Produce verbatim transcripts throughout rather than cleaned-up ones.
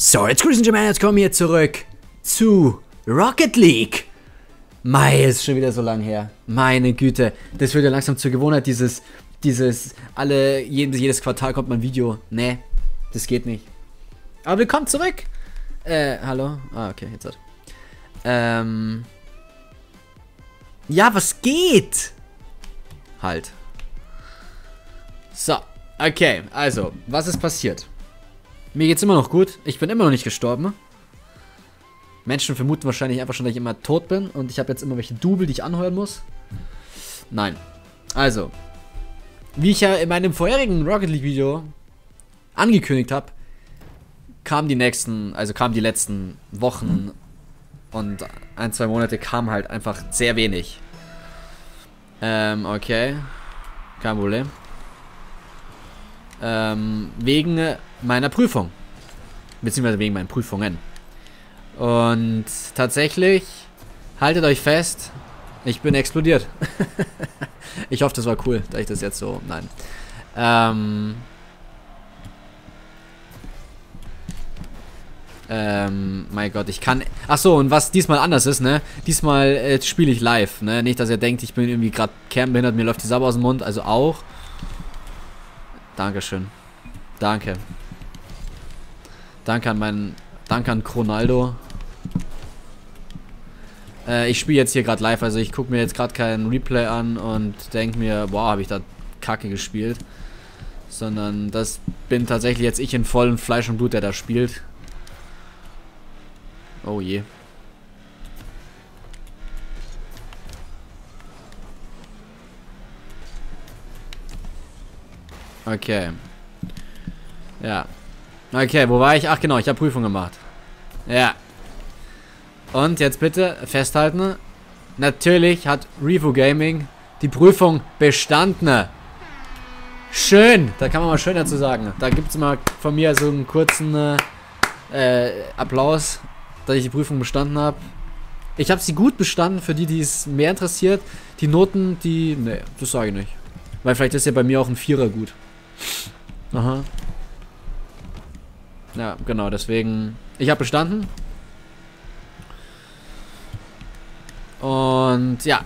So, jetzt grüßen wir mal, jetzt kommen wir zurück zu Rocket League. Mei, ist schon wieder so lang her. Meine Güte, das wird ja langsam zur Gewohnheit, dieses, dieses, alle, jedes, jedes Quartal kommt mal ein Video. Ne, das geht nicht. Aber willkommen zurück. Äh, hallo? Ah, okay, jetzt hat. Ähm. Ja, was geht? Halt. So, okay, also, was ist passiert? Mir geht's immer noch gut. Ich bin immer noch nicht gestorben. Menschen vermuten wahrscheinlich einfach schon, dass ich immer tot bin. Und ich habe jetzt immer welche Double, die ich anheuern muss. Nein. Also. Wie ich ja in meinem vorherigen Rocket League Video angekündigt habe, kamen die nächsten, also kamen die letzten Wochen und ein, zwei Monate kam halt einfach sehr wenig. Ähm, okay. Kein Problem. Ähm, wegen meiner Prüfung. Beziehungsweise wegen meinen Prüfungen. Und tatsächlich, haltet euch fest, ich bin explodiert. Ich hoffe, das war cool, da ich das jetzt so, nein. Ähm, ähm, mein Gott, ich kann, ach so, und was diesmal anders ist, ne, diesmal äh, spiele ich live, ne, nicht, dass ihr denkt, ich bin irgendwie gerade kernbehindert, mir läuft die Sabber aus dem Mund, also auch. Dankeschön. Danke. Danke an meinen, danke an Ronaldo. Äh, ich spiele jetzt hier gerade live, also ich gucke mir jetzt gerade keinen Replay an und denke mir, boah, habe ich da Kacke gespielt. Sondern das bin tatsächlich jetzt ich in vollem Fleisch und Blut, der da spielt. Oh je. Okay. Ja. Okay, wo war ich? Ach genau, ich habe Prüfung gemacht. Ja. Und jetzt bitte festhalten. Natürlich hat Revo Gaming die Prüfung bestanden. Schön. Da kann man mal schön dazu sagen. Da gibt es mal von mir so einen kurzen äh, Applaus, dass ich die Prüfung bestanden habe. Ich habe sie gut bestanden, für die, die es mehr interessiert. Die Noten, die... Nee, das sage ich nicht. Weil vielleicht ist ja bei mir auch ein Vierer gut. Aha. Ja, genau, deswegen... Ich habe bestanden. Und ja.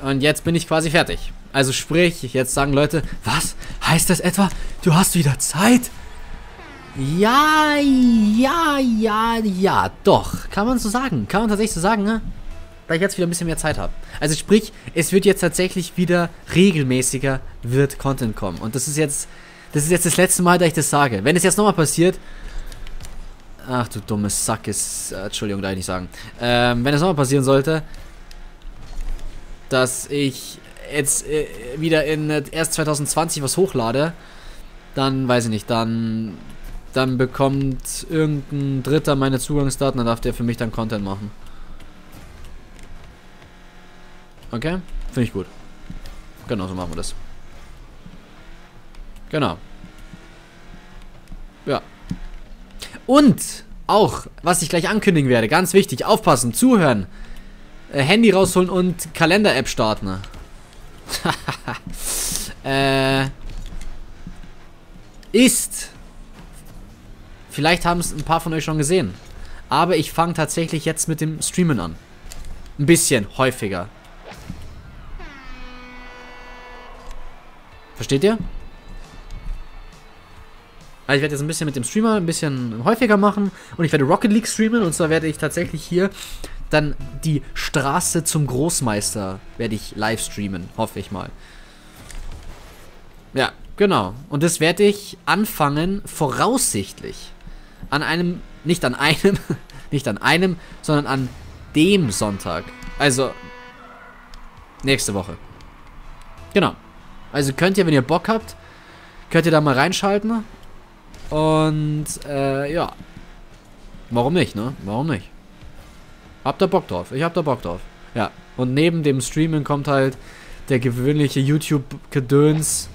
Und jetzt bin ich quasi fertig. Also sprich, jetzt sagen Leute, was? Heißt das etwa, du hast wieder Zeit? Ja, ja, ja, ja, doch. Kann man so sagen. Kann man tatsächlich so sagen, ne? Weil ich jetzt wieder ein bisschen mehr Zeit habe. Also sprich, es wird jetzt tatsächlich wieder regelmäßiger, wird Content kommen. Und das ist jetzt, das ist jetzt das letzte Mal, dass ich das sage. Wenn es jetzt nochmal passiert, ach du dummes Sack ist, äh, Entschuldigung, darf ich nicht sagen. Ähm, wenn es nochmal passieren sollte, dass ich jetzt äh, wieder in äh, erst zwanzig zwanzig was hochlade, dann weiß ich nicht, dann, dann bekommt irgendein Dritter meine Zugangsdaten, dann darf der für mich dann Content machen. Okay, finde ich gut. Genau, so machen wir das. Genau. Ja. Und auch, was ich gleich ankündigen werde, ganz wichtig, aufpassen, zuhören, Handy rausholen und Kalender-App starten. äh, ist, vielleicht haben es ein paar von euch schon gesehen, aber ich fange tatsächlich jetzt mit dem Streamen an. Ein bisschen häufiger. Versteht ihr? Also ich werde jetzt ein bisschen mit dem Streamer ein bisschen häufiger machen und ich werde Rocket League streamen und zwar werde ich tatsächlich hier dann die Straße zum Großmeister werde ich live streamen, hoffe ich mal. Ja, genau. Und das werde ich anfangen voraussichtlich an einem, nicht an einem, nicht an einem, sondern an dem Sonntag. Also nächste Woche. Genau. Also könnt ihr, wenn ihr Bock habt, könnt ihr da mal reinschalten. Und, äh, ja. Warum nicht, ne? Warum nicht? Habt ihr Bock drauf? Ich hab da Bock drauf. Ja. Und neben dem Streamen kommt halt der gewöhnliche YouTube-Gedöns.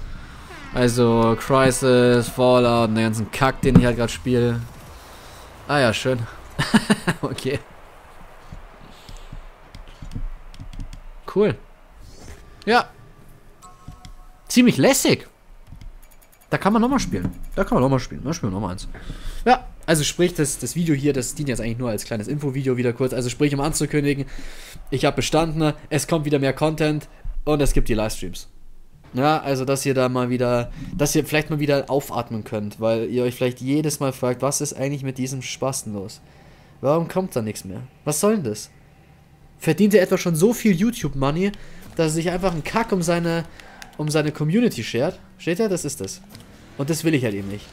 Also Crisis, Fallout und den ganzen Kack, den ich halt gerade spiele. Ah ja, schön. Okay. Cool. Ja. Ziemlich lässig. Da kann man nochmal spielen. Da kann man nochmal spielen. Da spielen wir nochmal eins. Ja, Also sprich, das, das Video hier, das dient jetzt eigentlich nur als kleines Infovideo wieder kurz. Also sprich, um anzukündigen, ich habe bestanden, es kommt wieder mehr Content und es gibt die Livestreams. Ja, also dass ihr da mal wieder, dass ihr vielleicht mal wieder aufatmen könnt, weil ihr euch vielleicht jedes Mal fragt, was ist eigentlich mit diesem Spasten los? Warum kommt da nichts mehr? Was soll denn das? Verdient er etwa schon so viel YouTube-Money, dass er sich einfach einen Kack um seine, um seine Community schert? Steht er? Das ist das. Und das will ich halt eben nicht.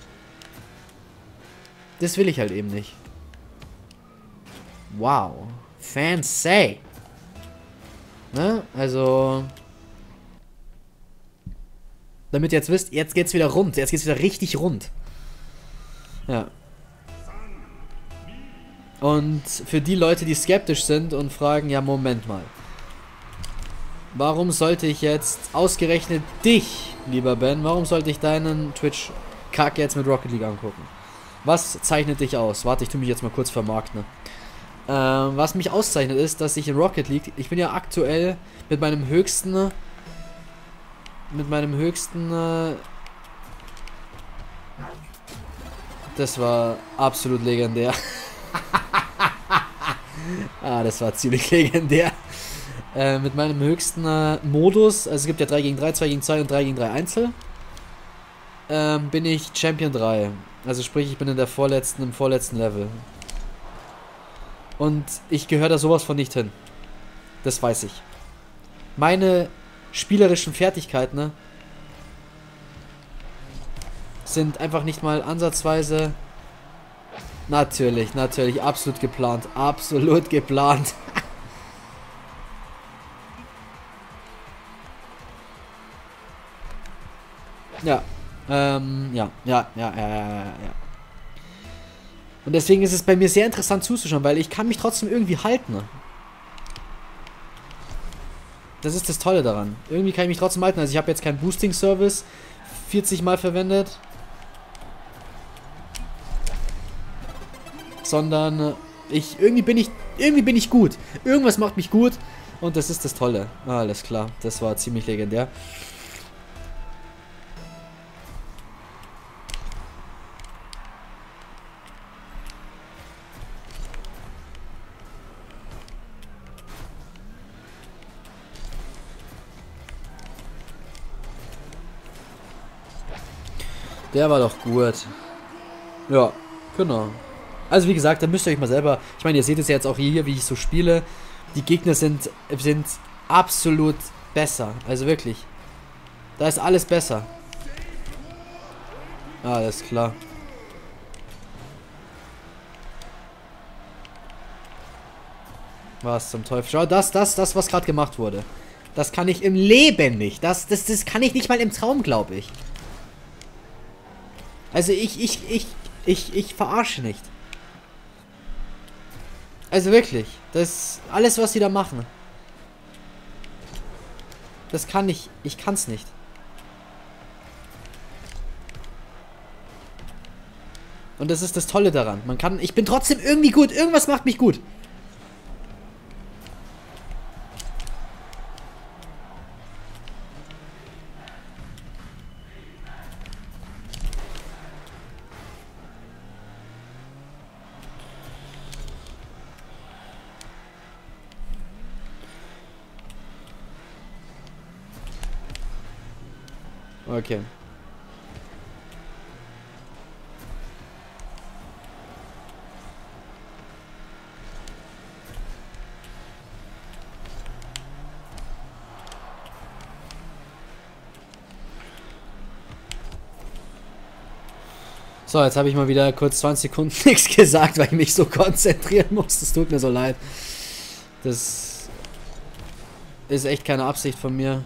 Das will ich halt eben nicht. Wow. Fancy. Ne? Also... damit ihr jetzt wisst, jetzt geht's wieder rund. Jetzt geht's wieder richtig rund. Ja. Und für die Leute, die skeptisch sind und fragen, ja Moment mal. Warum sollte ich jetzt ausgerechnet dich, lieber Ben, warum sollte ich deinen Twitch-Kack jetzt mit Rocket League angucken? Was zeichnet dich aus? Warte, ich tue mich jetzt mal kurz vermarkten. Äh, was mich auszeichnet ist, dass ich in Rocket League, ich bin ja aktuell mit meinem höchsten, mit meinem höchsten, äh, das war absolut legendär. Ah, das war ziemlich legendär. Äh, mit meinem höchsten äh, Modus, also es gibt ja drei gegen drei, zwei gegen zwei und drei gegen drei Einzel, äh, bin ich Champion drei. Also sprich, ich bin in der vorletzten, im vorletzten Level. Und ich gehöre da sowas von nicht hin. Das weiß ich. Meine spielerischen Fertigkeiten, ne, sind einfach nicht mal ansatzweise... Natürlich, natürlich, absolut geplant. Absolut geplant. Ja. Ähm, ja, ja, ja, ja, ja, ja. Und deswegen ist es bei mir sehr interessant zuzuschauen, weil ich kann mich trotzdem irgendwie halten. Das ist das Tolle daran. Irgendwie kann ich mich trotzdem halten. Also ich habe jetzt keinen Boosting-Service vierzig Mal verwendet. Sondern ich, irgendwie bin ich, irgendwie bin ich gut. Irgendwas macht mich gut. Und das ist das Tolle. Alles klar, das war ziemlich legendär. Der war doch gut. Ja, genau. Also wie gesagt, da müsst ihr euch mal selber... Ich meine, ihr seht es ja jetzt auch hier, wie ich so spiele. Die Gegner sind, sind absolut besser. Also wirklich. Da ist alles besser. Alles klar. Was zum Teufel? Schau, das, das, das, was gerade gemacht wurde. Das kann ich im Leben nicht. Das, das, das kann ich nicht mal im Traum, glaube ich. Also ich, ich, ich, ich, ich verarsche nicht. Also wirklich, das, alles was die da machen. Das kann ich, ich kann's nicht. Und das ist das Tolle daran. Man kann, ich bin trotzdem irgendwie gut, irgendwas macht mich gut. Okay. So, jetzt habe ich mal wieder kurz zwanzig Sekunden nichts gesagt, weil ich mich so konzentrieren muss. Das tut mir so leid. Das ist echt keine Absicht von mir.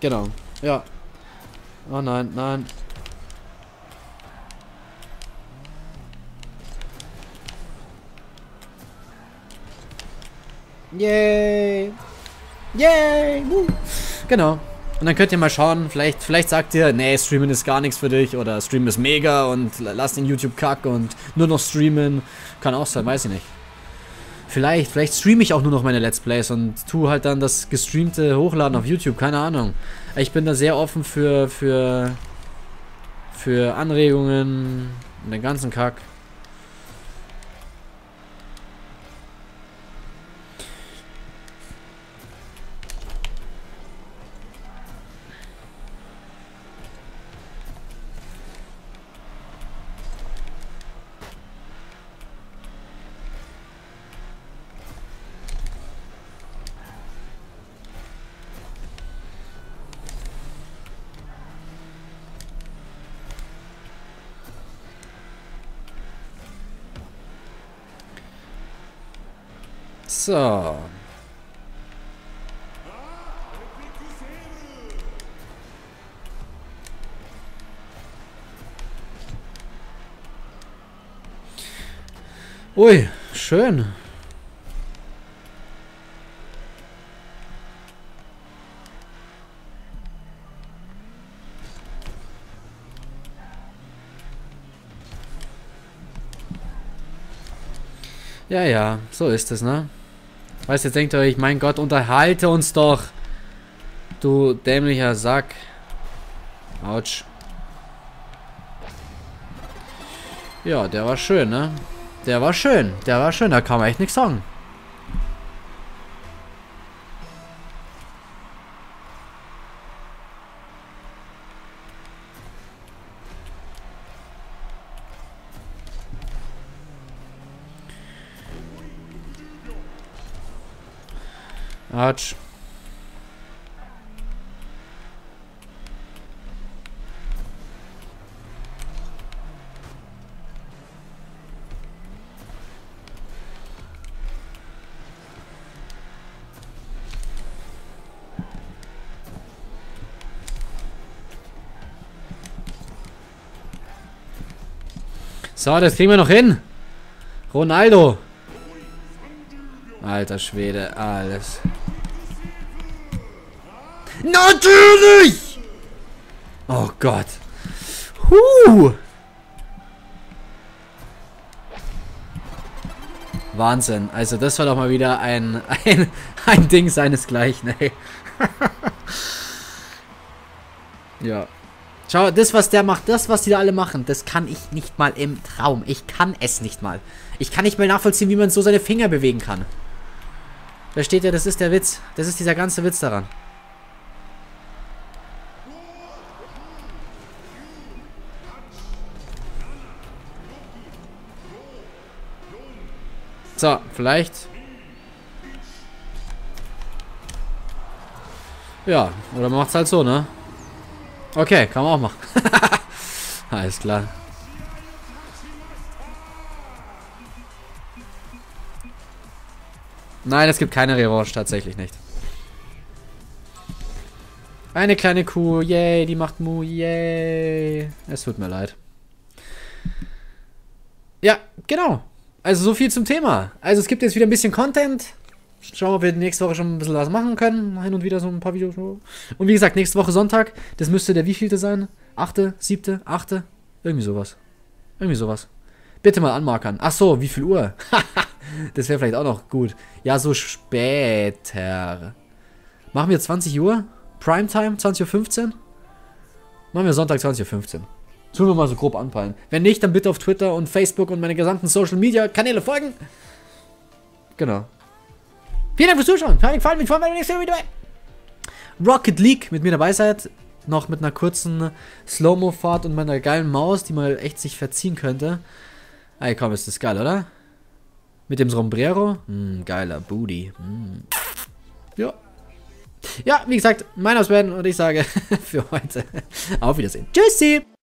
Genau, ja. Oh nein, nein. Yay! Yay! Woo. Genau. Und dann könnt ihr mal schauen, vielleicht, vielleicht sagt ihr, nee, streamen ist gar nichts für dich oder streamen ist mega und lass den YouTube-Kack und nur noch streamen. Kann auch sein, weiß ich nicht. Vielleicht, vielleicht streame ich auch nur noch meine Let's Plays und tue halt dann das gestreamte Hochladen auf YouTube, keine Ahnung. Ich bin da sehr offen für, für, für Anregungen und den ganzen Kack. So. Ui, schön. Ja, ja, so ist es, ne? Weißt du, jetzt denkt ihr euch, mein Gott, unterhalte uns doch. Du dämlicher Sack. Autsch. Ja, der war schön, ne? Der war schön. Der war schön, da kann man echt nichts sagen. Arsch. So, das kriegen wir noch hin. Ronaldo. Alter Schwede, alles. Natürlich! Oh Gott. Huh. Wahnsinn. Also das war doch mal wieder ein, ein, ein Ding seinesgleichen. Ey. Ja. Schau, das was der macht, das was die da alle machen, das kann ich nicht mal im Traum. Ich kann es nicht mal. Ich kann nicht mal nachvollziehen, wie man so seine Finger bewegen kann. Versteht ihr, das ist der Witz. Das ist dieser ganze Witz daran. So, vielleicht. Ja, oder man macht es halt so, ne? Okay, kann man auch machen. Alles klar. Nein, es gibt keine Revanche, tatsächlich nicht. Eine kleine Kuh, yay, die macht Mu, yay. Es tut mir leid. Ja, genau. Also so viel zum Thema. Also es gibt jetzt wieder ein bisschen Content. Schauen wir, ob wir nächste Woche schon ein bisschen was machen können. Hin und wieder so ein paar Videos. Und wie gesagt, nächste Woche Sonntag. Das müsste der wievielte sein? Achte, siebte, achte? Irgendwie sowas. Irgendwie sowas. Bitte mal anmarkern. Ach so, wie viel Uhr? Das wäre vielleicht auch noch gut. Ja, so später. Machen wir zwanzig Uhr? Primetime, zwanzig Uhr fünfzehn? Machen wir Sonntag zwanzig Uhr fünfzehn. Tun wir mal so grob anpeilen. Wenn nicht, dann bitte auf Twitter und Facebook und meine gesamten Social-Media-Kanäle folgen. Genau. Vielen Dank fürs Zuschauen. Hat euch gefallen. Mich freuen, wenn ihr nächstes Mal wieder bei Rocket League mit mir dabei seid. Noch mit einer kurzen Slow-Mo-Fahrt und meiner geilen Maus, die mal echt sich verziehen könnte. Ey, komm, ist das geil, oder? Mit dem Sombrero. Hm, geiler Booty. Hm. Ja. Ja, wie gesagt, mein Name ist Ben und ich sage für heute auf Wiedersehen. Tschüssi!